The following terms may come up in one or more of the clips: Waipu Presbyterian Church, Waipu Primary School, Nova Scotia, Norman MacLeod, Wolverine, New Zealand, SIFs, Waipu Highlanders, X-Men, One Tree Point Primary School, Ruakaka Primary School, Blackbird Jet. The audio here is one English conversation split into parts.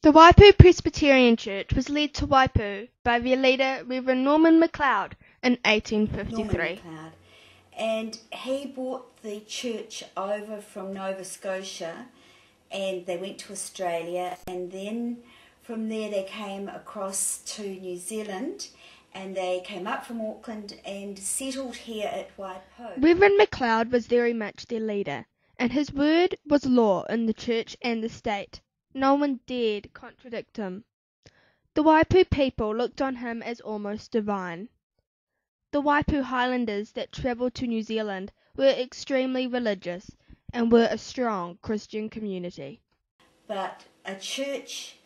The Waipu Presbyterian Church was led to Waipu by their leader, Reverend Norman MacLeod, in 1853. And he brought the church over from Nova Scotia, and they went to Australia, and then from there they came across to New Zealand, and they came up from Auckland and settled here at Waipu. Reverend MacLeod was very much their leader, and his word was law in the church and the state. No one dared contradict him. The Waipu people looked on him as almost divine. The Waipu Highlanders that travelled to New Zealand were extremely religious and were a strong Christian community. But a church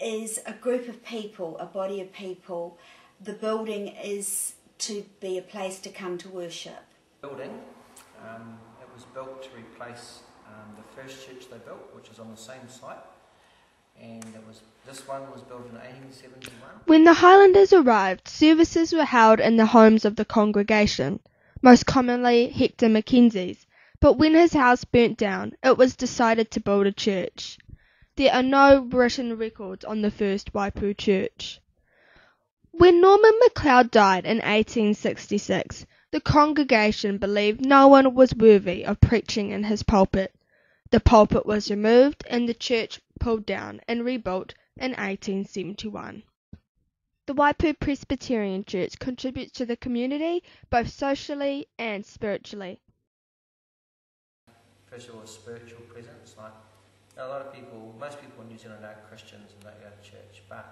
is a group of people, a body of people. The building is to be a place to come to worship. Building, it was built to replace the first church they built, which is on the same site, and this one was built in 1871. When the Highlanders arrived, services were held in the homes of the congregation, most commonly Hector Mackenzie's, but when his house burnt down, it was decided to build a church. There are no written records on the first Waipu church. When Norman MacLeod died in 1866, the congregation believed no one was worthy of preaching in his pulpit. The pulpit was removed and the church pulled down and rebuilt in 1871. The Waipu Presbyterian Church contributes to the community both socially and spiritually. First of all, spiritual presence. Like a lot of people, most people in New Zealand are Christians and they go to church, but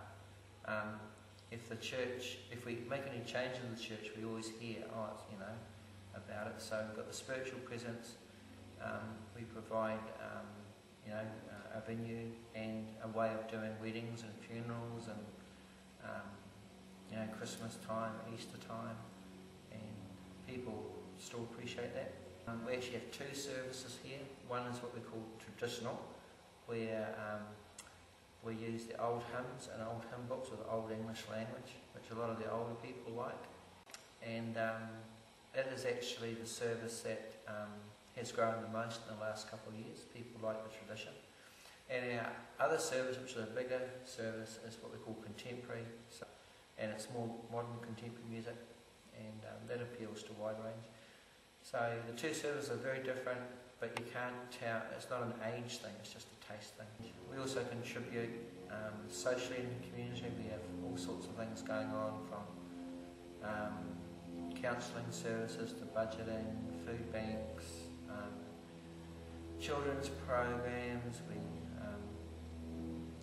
if we make any change in the church, we always hear, about it. So we've got the spiritual presence. We provide, a venue and a way of doing weddings and funerals and, Christmas time, Easter time, and people still appreciate that. We actually have two services here. One is what we call traditional, where we use the old hymns and old hymn books with old English language, which a lot of the older people like. And it is actually the service that has grown the most in the last couple of years. People like the tradition. And our other service, which is a bigger service, is what we call contemporary. And it's more modern contemporary music, and that appeals to a wide range. So the two services are very different, but you can't tell, it's not an age thing, it's just a taste thing. We also contribute socially in the community. We have all sorts of things going on, from counselling services to budgeting, food banks, children's programs. We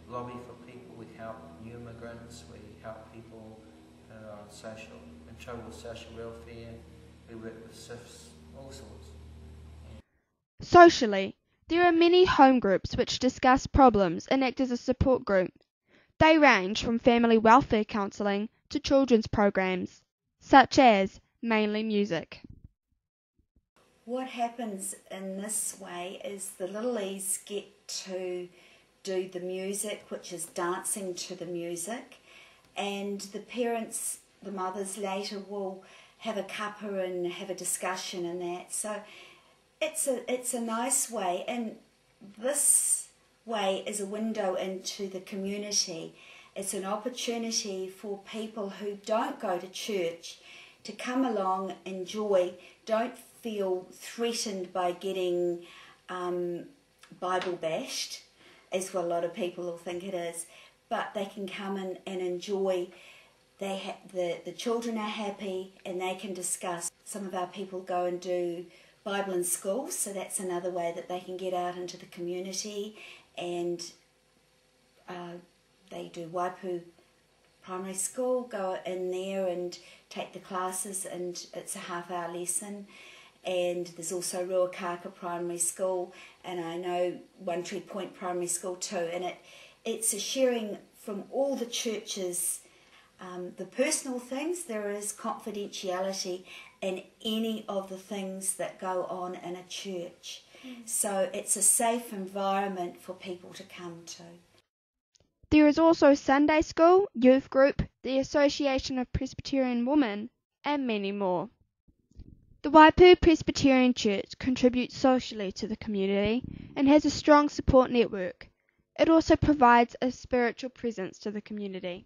lobby for people, we help new immigrants, we help people who are in trouble with social welfare, we work with SIFs, all sorts. Socially, there are many home groups which discuss problems and act as a support group. They range from family welfare counselling to children's programs, such as mainly music. What happens in this way is the littlies get to do the music, which is dancing to the music, and the parents, the mothers later, will have a cuppa and have a discussion and that. So it's a nice way, and this way is a window into the community. It's an opportunity for people who don't go to church to come along, enjoy, don't feel threatened by getting Bible bashed, as what a lot of people will think it is, but they can come in and enjoy. The children are happy and they can discuss. Some of our people go and do Bible in school, so that's another way that they can get out into the community, and they do Waipu Primary School, go in there and take the classes, and it's a half-hour lesson. And there's also Ruakaka Primary School, and I know One Tree Point Primary School too. And it's a sharing from all the churches. The personal things, there is confidentiality in any of the things that go on in a church. Mm. So it's a safe environment for people to come to. There is also Sunday school, youth group, the Association of Presbyterian Women, and many more. The Waipu Presbyterian Church contributes socially to the community and has a strong support network. It also provides a spiritual presence to the community.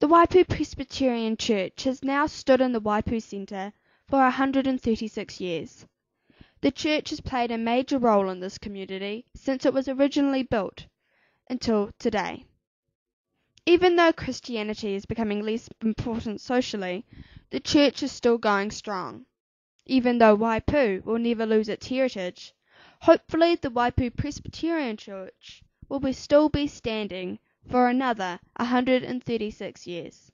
The Waipu Presbyterian Church has now stood in the Waipu Centre for 136 years. The church has played a major role in this community since it was originally built until today. Even though Christianity is becoming less important socially, the church is still going strong. Even though Waipu will never lose its heritage, hopefully the Waipu Presbyterian Church will still be standing for another 136 years.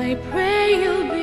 I pray you'll be